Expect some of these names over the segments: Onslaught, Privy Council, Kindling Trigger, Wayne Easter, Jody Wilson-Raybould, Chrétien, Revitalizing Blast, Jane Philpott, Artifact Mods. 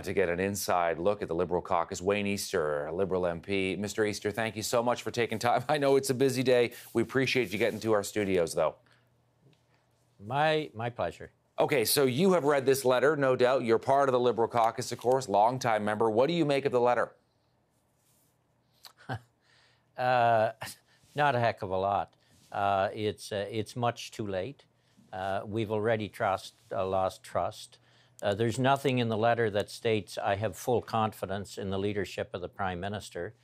to get an inside look at the Liberal caucus. Wayne Easter, a Liberal MP. Mr. Easter, thank you so much for taking time. I know it's a busy day. We appreciate you getting to our studios, though. My pleasure. Okay, so you have read this letter, no doubt. You're part of the Liberal caucus, of course, longtime member. What do you make of the letter? Not a heck of a lot. It's much too late. We've already lost trust. There's nothing in the letter that states, I have full confidence in the leadership of the Prime Minister,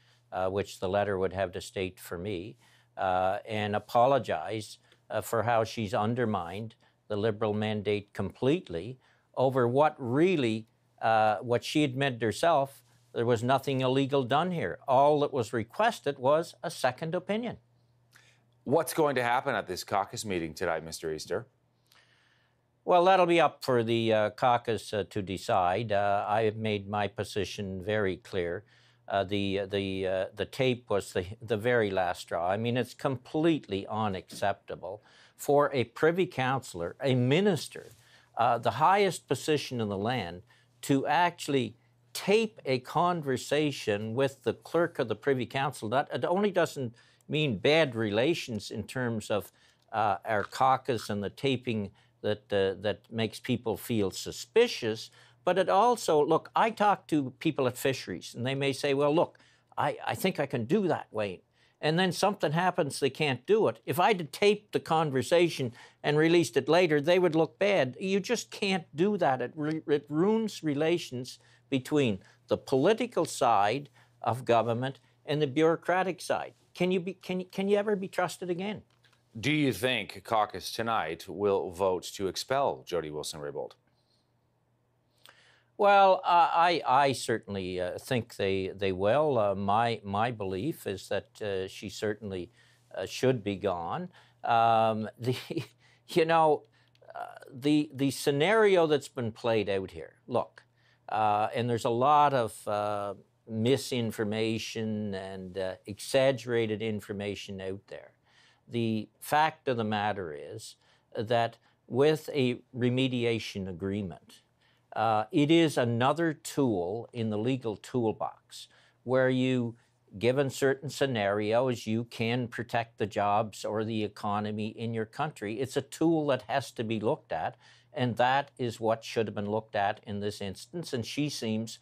which the letter would have to state for me, and apologize for how she's undermined the Liberal mandate completely over what really, what she admitted herself, there was nothing illegal done here. All that was requested was a second opinion. What's going to happen at this caucus meeting tonight, Mr. Easter? Well, that'll be up for the caucus to decide. I have made my position very clear. The tape was the very last straw. I mean, it's completely unacceptable for a privy councillor, a minister, the highest position in the land, to actually tape a conversation with the clerk of the Privy Council. That it only doesn't mean bad relations in terms of our caucus and the taping that makes people feel suspicious, but it also, look, I talk to people at fisheries, and they may say, well, look, I think I can do that, Wayne. And then something happens, they can't do it. If I had taped the conversation and released it later, they would look bad. You just can't do that. It ruins relations between the political side of government and the bureaucratic side. Can you ever be trusted again? Do you think caucus tonight will vote to expel Jody Wilson-Raybould? Well, I certainly think they will. My belief is that she certainly should be gone. The scenario that's been played out here. Look, and there's a lot of misinformation and exaggerated information out there. The fact of the matter is that with a remediation agreement, it is another tool in the legal toolbox where you, given certain scenarios, you can protect the jobs or the economy in your country. It's a tool that has to be looked at, and that is what should have been looked at in this instance, and she seems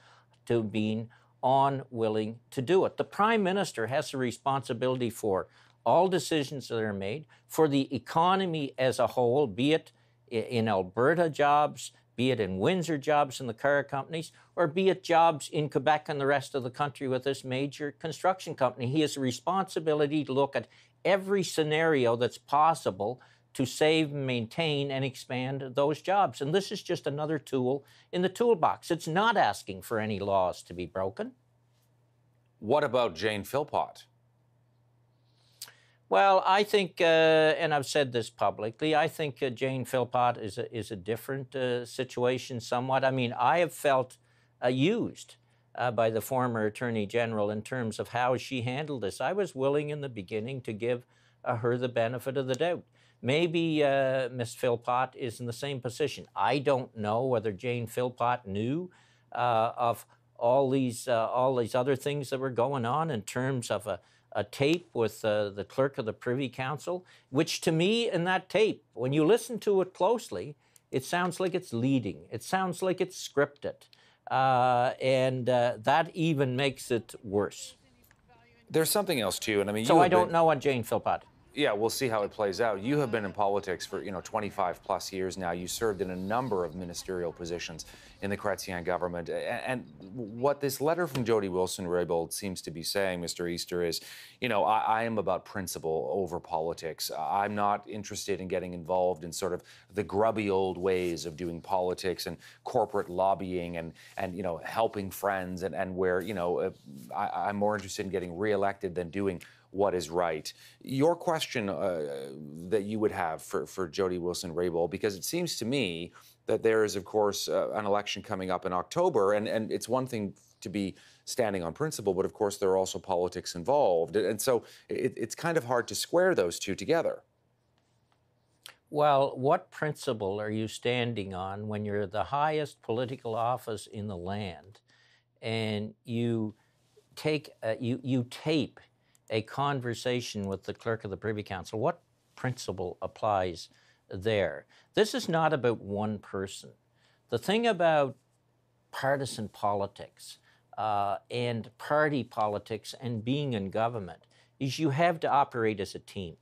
to have been unwilling to do it. The Prime Minister has a responsibility for all decisions that are made, for the economy as a whole, be it in Alberta jobs, be it in Windsor jobs in the car companies, or be it jobs in Quebec and the rest of the country with this major construction company. He has a responsibility to look at every scenario that's possible to save, maintain, and expand those jobs. And this is just another tool in the toolbox. It's not asking for any laws to be broken. What about Jane Philpott? Well, I think, and I've said this publicly, I think Jane Philpott is a different situation somewhat. I mean, I have felt used by the former Attorney General in terms of how she handled this. I was willing in the beginning to give her the benefit of the doubt. Maybe Ms. Philpott is in the same position. I don't know whether Jane Philpott knew of all these other things that were going on in terms of a tape with the clerk of the Privy Council, which to me in that tape, when you listen to it closely, it sounds like it's leading. It sounds like it's scripted. And that even makes it worse. There's something else too, and I mean, so I don't know on Jane Philpott. Yeah, we'll see how it plays out. You have been in politics for, 25-plus years now. You served in a number of ministerial positions in the Chrétien government. And what this letter from Jody Wilson-Raybould seems to be saying, Mr. Easter, is, I am about principle over politics. I'm not interested in getting involved in sort of the grubby old ways of doing politics and corporate lobbying and helping friends and where, I'm more interested in getting reelected than doing what is right. Your question that you would have for Jody Wilson-Raybould, because it seems to me that there is, of course, an election coming up in October, and it's one thing to be standing on principle, but of course there are also politics involved. And so it's kind of hard to square those two together. Well, what principle are you standing on when you're the highest political office in the land and you take you tape a conversation with the clerk of the Privy Council? What principle applies there? This is not about one person. The thing about partisan politics and party politics and being in government is you have to operate as a team.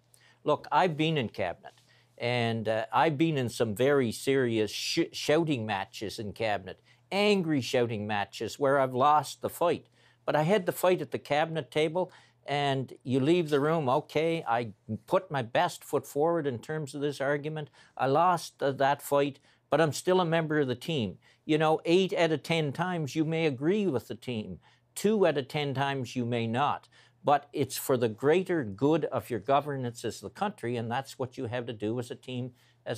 Look, I've been in cabinet, and I've been in some very serious shouting matches in cabinet, angry shouting matches where I've lost the fight. But I had the fight at the cabinet table, and you leave the room, okay, I put my best foot forward in terms of this argument. I lost that fight, but I'm still a member of the team. You know, 8 out of 10 times you may agree with the team. 2 out of 10 times you may not. But it's for the greater good of your governance as the country, and that's what you have to do as a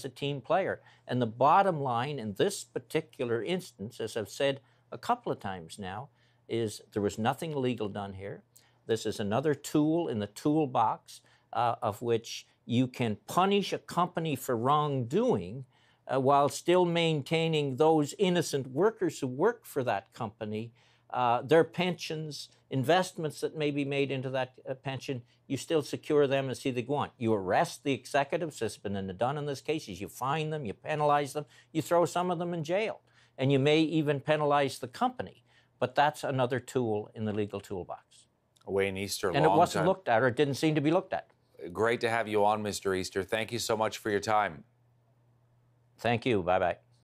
team player. And the bottom line in this particular instance, as I've said a couple of times now, is there was nothing illegal done here. This is another tool in the toolbox of which you can punish a company for wrongdoing while still maintaining those innocent workers who work for that company, their pensions, investments that may be made into that pension. You still secure them and see they go on. You arrest the executives, as has been done in this case, is you fine them, you penalize them, you throw some of them in jail, and you may even penalize the company. But that's another tool in the legal toolbox. Wayne Easter, and it wasn't looked at, or it didn't seem to be looked at. Great to have you on, Mr. Easter. Thank you so much for your time. Thank you. Bye-bye.